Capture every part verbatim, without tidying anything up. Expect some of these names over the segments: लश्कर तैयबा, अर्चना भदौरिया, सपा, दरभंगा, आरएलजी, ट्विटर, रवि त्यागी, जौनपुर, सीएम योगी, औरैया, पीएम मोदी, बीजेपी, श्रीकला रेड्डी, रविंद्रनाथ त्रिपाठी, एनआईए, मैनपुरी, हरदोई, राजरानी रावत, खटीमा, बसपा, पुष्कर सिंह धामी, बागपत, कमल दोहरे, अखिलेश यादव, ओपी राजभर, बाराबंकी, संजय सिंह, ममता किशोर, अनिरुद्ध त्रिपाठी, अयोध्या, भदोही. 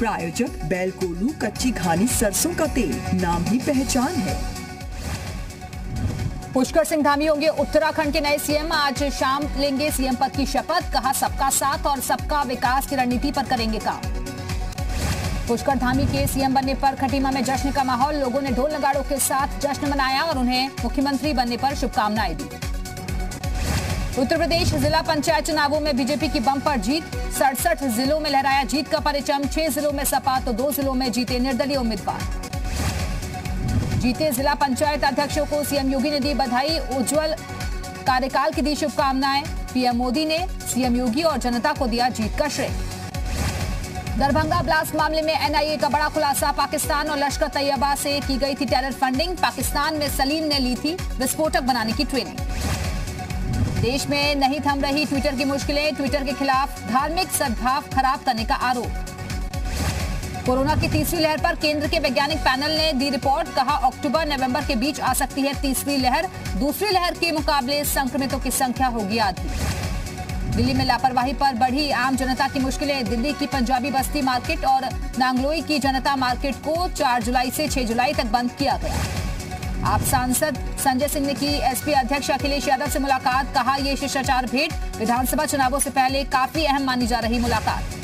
प्रायोजक बैल कोलू कच्ची घानी सरसों का तेल, नाम ही पहचान है। पुष्कर सिंह धामी होंगे उत्तराखंड के नए सीएम। आज शाम लेंगे सीएम पद की शपथ। कहा सबका साथ और सबका विकास की रणनीति पर करेंगे काम। पुष्कर धामी के सीएम बनने पर खटीमा में जश्न का माहौल। लोगों ने ढोल नगाड़ों के साथ जश्न मनाया और उन्हें मुख्यमंत्री बनने पर शुभकामनाएं दी। उत्तर प्रदेश जिला पंचायत चुनावों में बीजेपी की बम्पर जीत। सड़सठ जिलों में लहराया जीत का परचम। छह जिलों में सपा तो दो जिलों में जीते निर्दलीय उम्मीदवार। जीते जिला पंचायत अध्यक्षों को सीएम योगी ने दी बधाई। उज्जवल कार्यकाल की दी शुभकामनाएं। पीएम मोदी ने सीएम योगी और जनता को दिया जीत का श्रेय। दरभंगा ब्लास्ट मामले में एनआईए का बड़ा खुलासा। पाकिस्तान और लश्कर तैयबा से की गई थी टेरर फंडिंग। पाकिस्तान में सलीम ने ली थी विस्फोटक बनाने की ट्रेनिंग। देश में नहीं थम रही ट्विटर की मुश्किलें। ट्विटर के खिलाफ धार्मिक सद्भाव खराब करने का आरोप। कोरोना की तीसरी लहर पर केंद्र के वैज्ञानिक पैनल ने दी रिपोर्ट। कहा अक्टूबर नवंबर के बीच आ सकती है तीसरी लहर। दूसरी लहर के मुकाबले संक्रमितों की संख्या होगी आधी। दिल्ली में लापरवाही पर बढ़ी आम जनता की मुश्किलें। दिल्ली की पंजाबी बस्ती मार्केट और नांगलोई की जनता मार्केट को चार जुलाई से छह जुलाई तक बंद किया गया। आप सांसद संजय सिंह ने की एसपी अध्यक्ष अखिलेश यादव से मुलाकात। कहा ये शिष्टाचार भेंट। विधानसभा चुनावों से पहले काफी अहम मानी जा रही मुलाकात।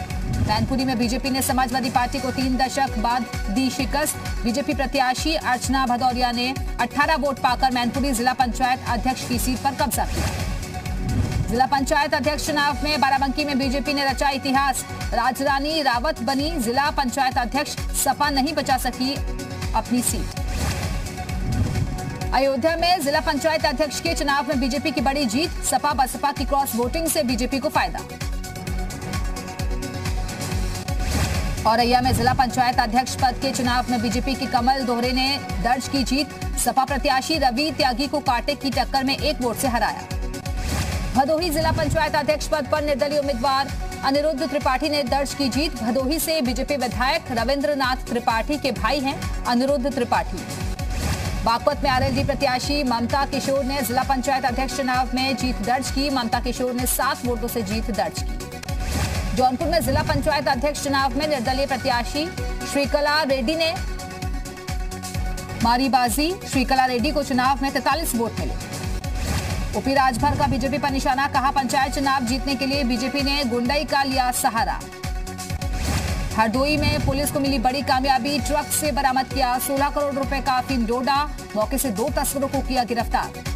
मैनपुरी में बीजेपी ने समाजवादी पार्टी को तीन दशक बाद दी शिकस्त। बीजेपी प्रत्याशी अर्चना भदौरिया ने अठारह वोट पाकर मैनपुरी जिला पंचायत अध्यक्ष की सीट पर कब्जा किया। जिला पंचायत अध्यक्ष चुनाव में बाराबंकी में बीजेपी ने रचा इतिहास। राजरानी रावत बनी जिला पंचायत अध्यक्ष। सपा नहीं बचा सकी अपनी सीट। अयोध्या में जिला पंचायत अध्यक्ष के चुनाव में बीजेपी की बड़ी जीत। सपा बसपा की क्रॉस वोटिंग से बीजेपी को फायदा। औरैया में जिला पंचायत अध्यक्ष पद के चुनाव में बीजेपी के कमल दोहरे ने दर्ज की जीत। सपा प्रत्याशी रवि त्यागी को कांटे की टक्कर में एक वोट से हराया। भदोही जिला पंचायत अध्यक्ष पद पर निर्दलीय उम्मीदवार अनिरुद्ध त्रिपाठी ने दर्ज की जीत। भदोही से बीजेपी विधायक रविंद्रनाथ त्रिपाठी के भाई हैं अनिरुद्ध त्रिपाठी। बागपत में आरएलजी प्रत्याशी ममता किशोर ने जिला पंचायत अध्यक्ष चुनाव में जीत दर्ज की। ममता किशोर ने सात वोटों से जीत दर्ज की। जौनपुर में जिला पंचायत अध्यक्ष चुनाव में निर्दलीय प्रत्याशी श्रीकला रेड्डी ने मारी बाजी। श्रीकला रेड्डी को चुनाव में तैंतालीस वोट मिले। ओपी राजभर का बीजेपी पर निशाना। कहा पंचायत चुनाव जीतने के लिए बीजेपी ने गुंडई का लिया सहारा। हरदोई में पुलिस को मिली बड़ी कामयाबी। ट्रक से बरामद किया सोलह करोड़ रुपए का अफीम डोडा। मौके से दो तस्करों को किया गिरफ्तार।